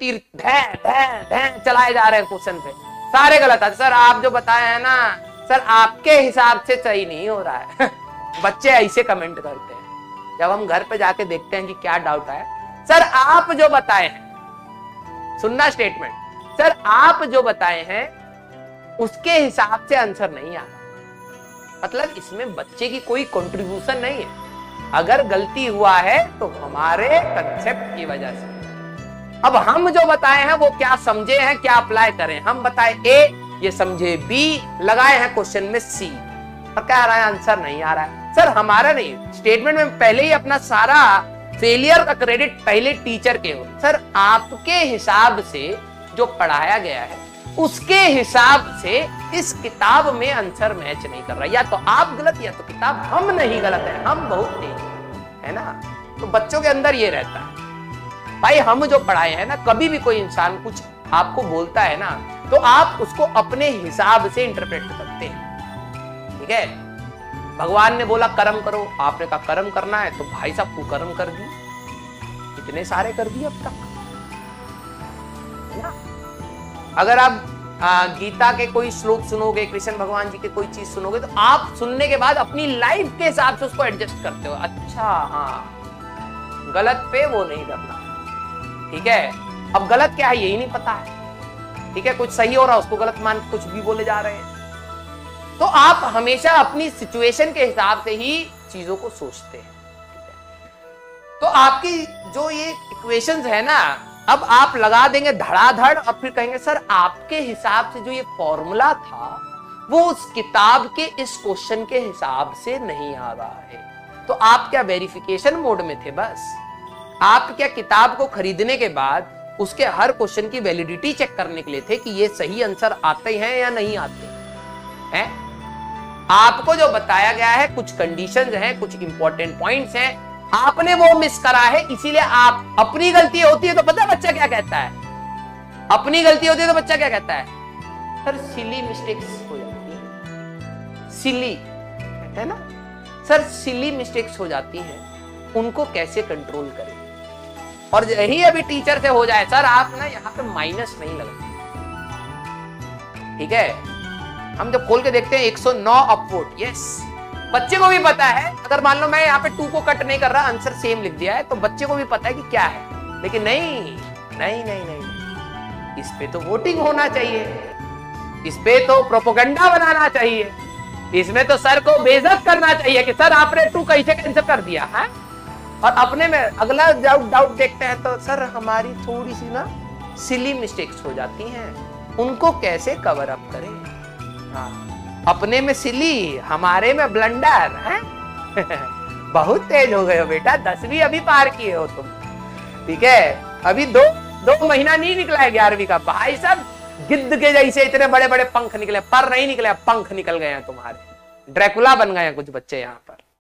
तीर ढें ढें ढें चलाए जा रहे हैं क्वेश्चन पे, सारे गलत है। सर आप जो बताए हैं ना सर आपके हिसाब से सही नहीं हो रहा है। बच्चे ऐसे कमेंट करते हैं। जब हम घर पे जाके देखते हैं कि क्या डाउट आया, सर आप जो बताए हैं, सुनना स्टेटमेंट, सर आप जो बताए हैं उसके हिसाब से आंसर नहीं आता, मतलब इसमें बच्चे की कोई कंट्रीब्यूशन नहीं है। अगर गलती हुआ है तो हमारे कंसेप्ट की वजह से। अब हम जो बताए हैं वो क्या समझे हैं, क्या अप्लाई करें। हम बताए ए, ये समझे बी, लगाए हैं क्वेश्चन में सी, और क्या आ रहा है आंसर नहीं आ रहा है। सर हमारा नहीं, स्टेटमेंट में पहले ही अपना सारा फेलियर का क्रेडिट पहले टीचर के हो। सर आपके हिसाब से जो पढ़ाया गया है उसके हिसाब से इस किताब में आंसर मैच नहीं कर रहा, या तो आप गलत या तो किताब। हम नहीं गलत है, हम बहुत तेज है ना। तो बच्चों के अंदर ये रहता है भाई, हम जो पढ़ाए हैं ना, कभी भी कोई इंसान कुछ आपको बोलता है ना तो आप उसको अपने हिसाब से इंटरप्रेट करते हैं। ठीक है, भगवान ने बोला कर्म करो, आपने कहा कर्म करना है, तो भाई साहब कुकर्म कर दी, इतने सारे कर दिए अब तक, है ना। अगर आप गीता के कोई श्लोक सुनोगे, कृष्ण भगवान जी के कोई चीज सुनोगे, तो आप सुनने के बाद अपनी लाइफ के हिसाब से उसको एडजस्ट करते हो। अच्छा हाँ, गलत पे वो नहीं करना, ठीक है। अब गलत क्या है यही नहीं पता है, ठीक है, कुछ सही हो रहा है उसको गलत मान के कुछ भी बोले जा रहे हैं। तो आप हमेशा अपनी सिचुएशन के हिसाब से ही चीजों को सोचते हैं, ठीक है। तो आपकी जो ये इक्वेशंस है ना, अब आप लगा देंगे धड़ाधड़ और फिर कहेंगे सर आपके हिसाब से जो ये फॉर्मूला था वो उस किताब के इस क्वेश्चन के हिसाब से नहीं आ रहा है। तो आप क्या वेरिफिकेशन मोड में थे बस? आप क्या किताब को खरीदने के बाद उसके हर क्वेश्चन की वैलिडिटी चेक करने के लिए थे कि ये सही आंसर आते हैं या नहीं आते हैं? आपको जो बताया गया है, कुछ कंडीशंस हैं, कुछ इंपॉर्टेंट पॉइंट्स हैं, आपने वो मिस करा है, इसीलिए आप अपनी गलती होती है तो पता है बच्चा क्या कहता है, अपनी गलती होती है तो बच्चा क्या कहता है, सर सिली मिस्टेक्स हो जाती है, सिली कहते हैं ना, सर सिली मिस्टेक्स हो जाती है, उनको कैसे कंट्रोल करें। और यही अभी टीचर से हो जाए, सर आप ना यहाँ पे माइनस नहीं लगता, ठीक है। हम जब खोल के देखते हैं 109 अपवोट, यस, बच्चे को भी पता है। अगर मान लो मैं यहाँ पे 2 को कट नहीं कर रहा, आंसर सेम लिख दिया है, तो बच्चे को भी पता है कि क्या है, लेकिन नहीं नहीं नहीं नहीं, इस पे तो वोटिंग होना चाहिए, इस पे तो प्रोपोगंडा बनाना चाहिए, इसमें तो सर को बेइज्जत करना चाहिए कि सर आपने 2 कैसे कैंसिल कर दिया है। और अपने में अगला डाउट देखते हैं तो सर हमारी थोड़ी सी ना सिली मिस्टेक्स हो जाती है, उनको कैसे कवर अप करें। हाँ, अपने में सिली, हमारे में ब्लंडर, हैं? बहुत तेज हो गए हो बेटा, 10वीं अभी पार किए हो तुम, ठीक है, अभी दो महीना नहीं निकला है 11वीं का, भाई साहब गिद्ध के जैसे इतने बड़े बड़े पंख निकले, पर नहीं निकले, पंख निकल गए हैं तुम्हारे, ड्रैकुला बन गए हैं कुछ बच्चे यहाँ पर।